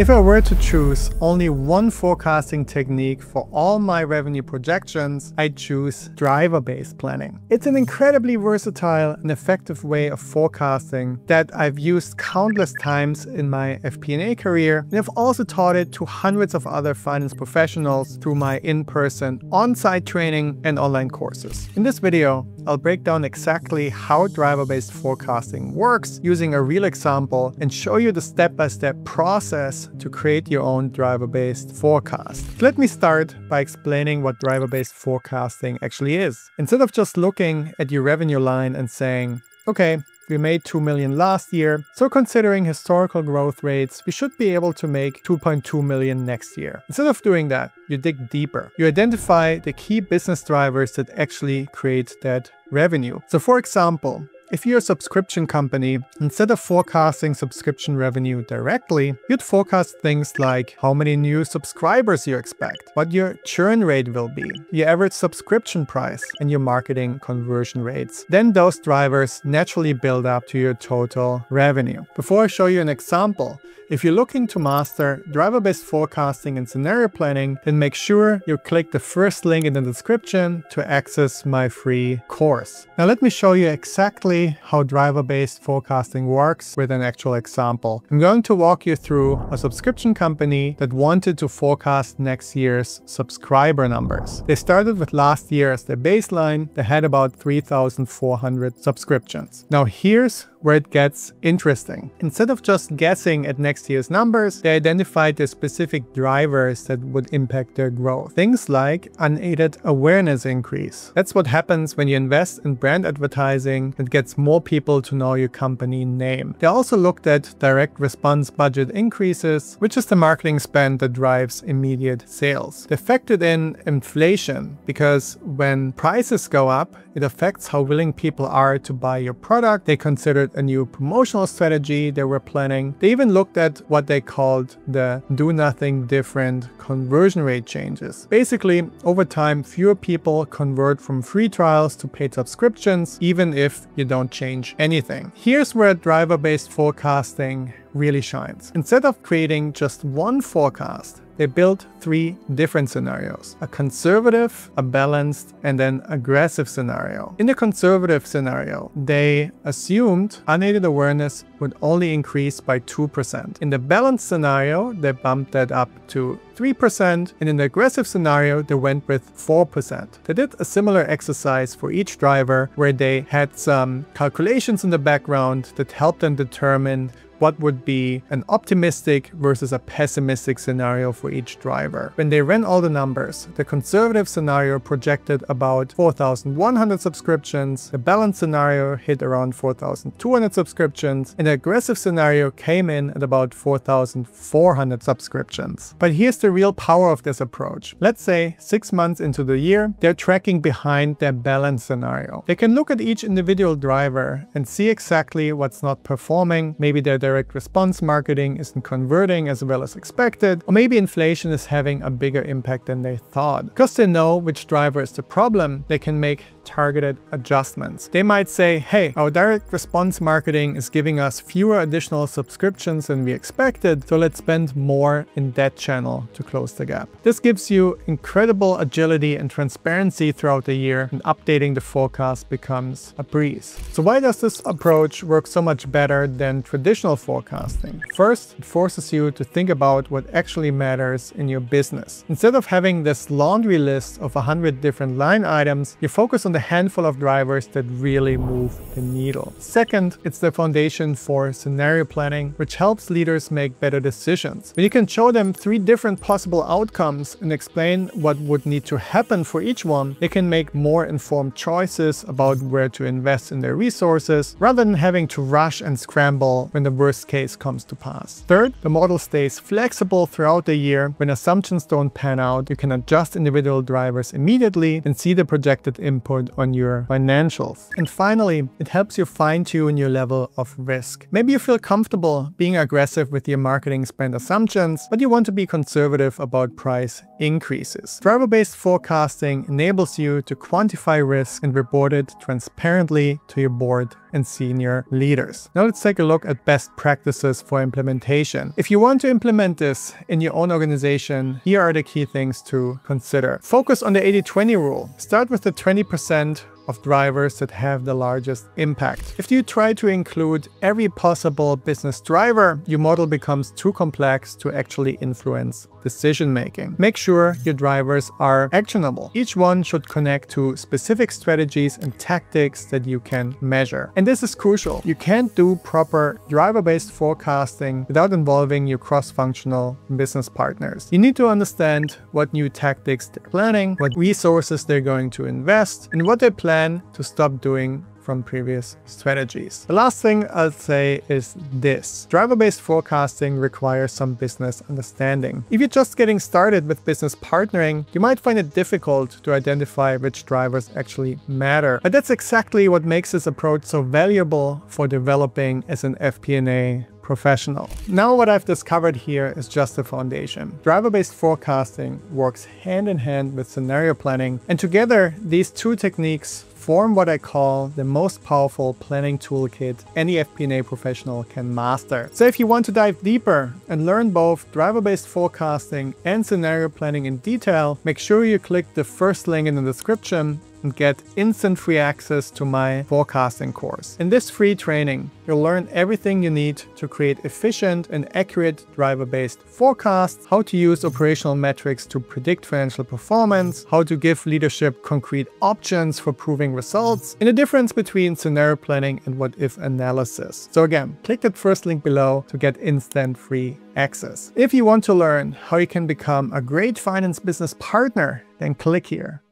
If I were to choose only one forecasting technique for all my revenue projections, I'd choose driver-based planning. It's an incredibly versatile and effective way of forecasting that I've used countless times in my FP&A career, and I've also taught it to hundreds of other finance professionals through my in-person, on-site training and online courses. In this video, I'll break down exactly how driver-based forecasting works using a real example and show you the step-by-step process to create your own driver-based forecast. Let me start by explaining what driver-based forecasting actually is. Instead of just looking at your revenue line and saying, okay, we made 2 million last year, so considering historical growth rates, we should be able to make 2.2 million next year. Instead of doing that, you dig deeper. You identify the key business drivers that actually create that revenue. So for example, if you're a subscription company, instead of forecasting subscription revenue directly, you'd forecast things like how many new subscribers you expect, what your churn rate will be, your average subscription price, and your marketing conversion rates. Then those drivers naturally build up to your total revenue. Before I show you an example, if you're looking to master driver-based forecasting and scenario planning, then make sure you click the first link in the description to access my free course. Now let me show you exactly how driver-based forecasting works with an actual example. I'm going to walk you through a subscription company that wanted to forecast next year's subscriber numbers. They started with last year as their baseline. They had about 3,400 subscriptions. Now here's where it gets interesting. Instead of just guessing at next year's numbers, they identified the specific drivers that would impact their growth. Things like unaided awareness increase. That's what happens when you invest in brand advertising that gets more people to know your company name. They also looked at direct response budget increases, which is the marketing spend that drives immediate sales. They factored in inflation because when prices go up, it affects how willing people are to buy your product. They considered a new promotional strategy they were planning. They even looked at what they called the do nothing different conversion rate changes. Basically, over time, fewer people convert from free trials to paid subscriptions, even if you don't change anything. Here's where driver-based forecasting really shines. Instead of creating just one forecast, they built three different scenarios: a conservative, a balanced, and an aggressive scenario. In the conservative scenario, they assumed unaided awareness would only increase by 2%. In the balanced scenario, they bumped that up to 3%, and in the aggressive scenario, they went with 4%. They did a similar exercise for each driver, where they had some calculations in the background that helped them determine what would be an optimistic versus a pessimistic scenario for each driver. When they ran all the numbers, the conservative scenario projected about 4,100 subscriptions, the balanced scenario hit around 4,200 subscriptions, and the aggressive scenario came in at about 4,400 subscriptions. But here's the real power of this approach. Let's say 6 months into the year, they're tracking behind their balanced scenario. They can look at each individual driver and see exactly what's not performing. Maybe they're direct response marketing isn't converting as well as expected, or maybe inflation is having a bigger impact than they thought. Because they know which driver is the problem, they can make targeted adjustments. They might say, hey, our direct response marketing is giving us fewer additional subscriptions than we expected, so let's spend more in that channel to close the gap. This gives you incredible agility and transparency throughout the year, and updating the forecast becomes a breeze. So why does this approach work so much better than traditional forecasting? First, it forces you to think about what actually matters in your business. Instead of having this laundry list of 100 different line items, you focus on the handful of drivers that really move the needle. Second, it's the foundation for scenario planning, which helps leaders make better decisions. When you can show them three different possible outcomes and explain what would need to happen for each one, they can make more informed choices about where to invest in their resources, rather than having to rush and scramble when the worst case comes to pass. Third, the model stays flexible throughout the year. When assumptions don't pan out, you can adjust individual drivers immediately and see the projected input on your financials. And finally, it helps you fine-tune your level of risk. Maybe you feel comfortable being aggressive with your marketing spend assumptions, but you want to be conservative about price increases. Variable-based forecasting enables you to quantify risk and report it transparently to your board and senior leaders. Now let's take a look at best practices for implementation. If you want to implement this in your own organization, here are the key things to consider. Focus on the 80-20 rule. Start with the 20% of drivers that have the largest impact. If you try to include every possible business driver, your model becomes too complex to actually influence decision-making. Make sure your drivers are actionable. Each one should connect to specific strategies and tactics that you can measure. And this is crucial. You can't do proper driver-based forecasting without involving your cross-functional business partners. You need to understand what new tactics they're planning, what resources they're going to invest, and what they plan to stop doing from previous strategies. The last thing I'll say is this. Driver-based forecasting requires some business understanding. If you're just getting started with business partnering, you might find it difficult to identify which drivers actually matter. But that's exactly what makes this approach so valuable for developing as an FP&A professional. Now what I've discovered here is just the foundation. Driver-based forecasting works hand in hand with scenario planning, and together these two techniques form what I call the most powerful planning toolkit any FP&A professional can master. So if you want to dive deeper and learn both driver-based forecasting and scenario planning in detail, make sure you click the first link in the description and get instant free access to my forecasting course. In this free training, you'll learn everything you need to create efficient and accurate driver-based forecasts, how to use operational metrics to predict financial performance, how to give leadership concrete options for proving results, and the difference between scenario planning and what-if analysis. So again, click that first link below to get instant free access. If you want to learn how you can become a great finance business partner, then click here.